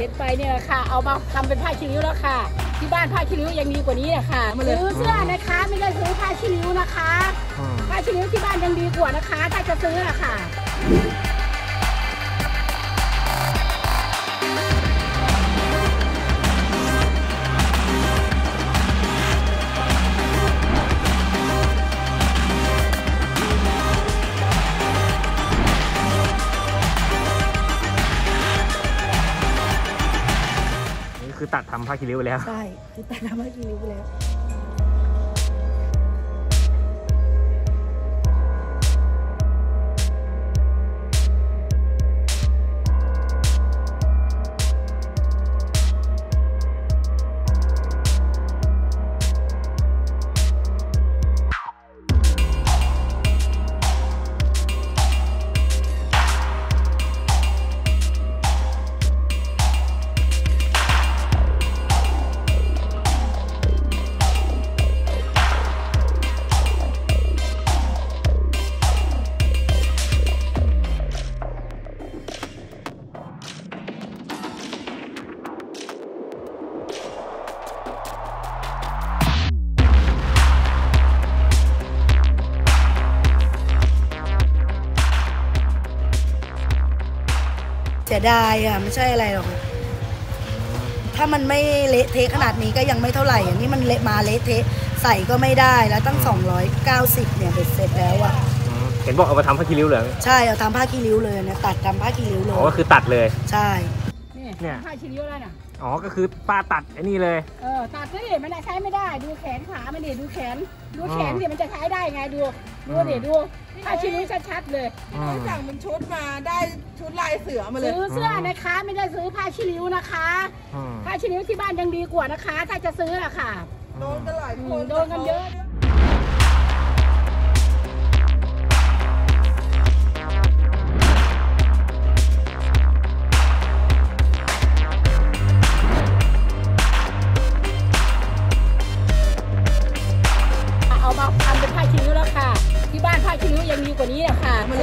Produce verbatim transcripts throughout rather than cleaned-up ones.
เช็ดไปเนี่ยค่ะเอามาทำเป็นผ้าขี้ริ้วแล้วค่ะที่บ้านผ้าขี้ริ้วยังดีกว่านี้นะคะมาเลยซื้อเสื้อนะคะไม่ได้ซื้อผ้าขี้ริ้วนะคะผ้าขี้ริ้วที่บ้านยังดีกว่านะคะถ้าจะซื้ออะค่ะคือตัดทำผ้าขี้ริ้วไปแล้วใช่คือตัดทำผ้าขี้ริ้วไปแล้วเสียดายค่ะไม่ใช่อะไรหรอกถ้ามันไม่เละเทะขนาดนี้ก็ยังไม่เท่าไหร่อันนี้มันเละมาเละเทะใส่ก็ไม่ได้แล้วตั้งสองร้อยเก้าสิบเนี่ยเสร็จแล้วอ่ะเห็นบอกเอามาทำผ้าขี้ริ้วเลยใช่เอาทำผ้าขี้ริ้วเลยเนี่ยตัดทำผ้าขี้ริ้วเลยอ๋อก็คือตัดเลยใช่เนี่ยผ้าขี้ริ้วแล้วน่ะอ๋อก็คือป้าตัดไอ้นี่เลยเออตัดนี่มันใช้ไม่ได้ดูแขนขามันดิดูแขนดูแขนดิมันจะใช้ได้ไงดูดูดิดูผ้าขี้ริ้วชัดๆเลยที่สั่งเป็นชุดมาได้ชุดลายเสือมาเลยซื้อเสื้อนะคะไม่ได้ซื้อผ้าขี้ริ้วนะคะผ้าขี้ริ้วที่บ้านยังดีกว่านะคะถ้าจะซื้ออะค่ะโดนกันหลายคนโดนกันเยอะ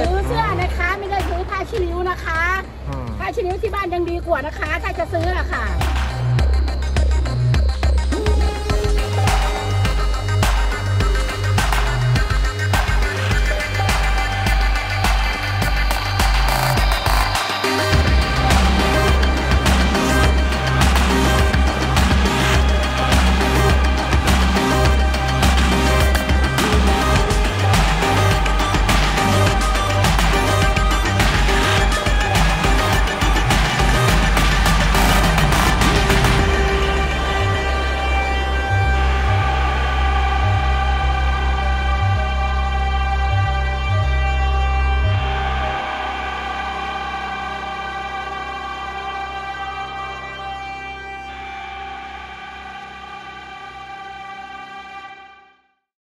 ซื้อเสื้อนะคะไม่ได้ซื้อผ้าขี้ริ้วนะคะผ้าขี้ริ้วที่บ้านยังดีกว่านะคะถ้าจะซื้ออะค่ะ